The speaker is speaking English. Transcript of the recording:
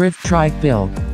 Thrift Trike Build.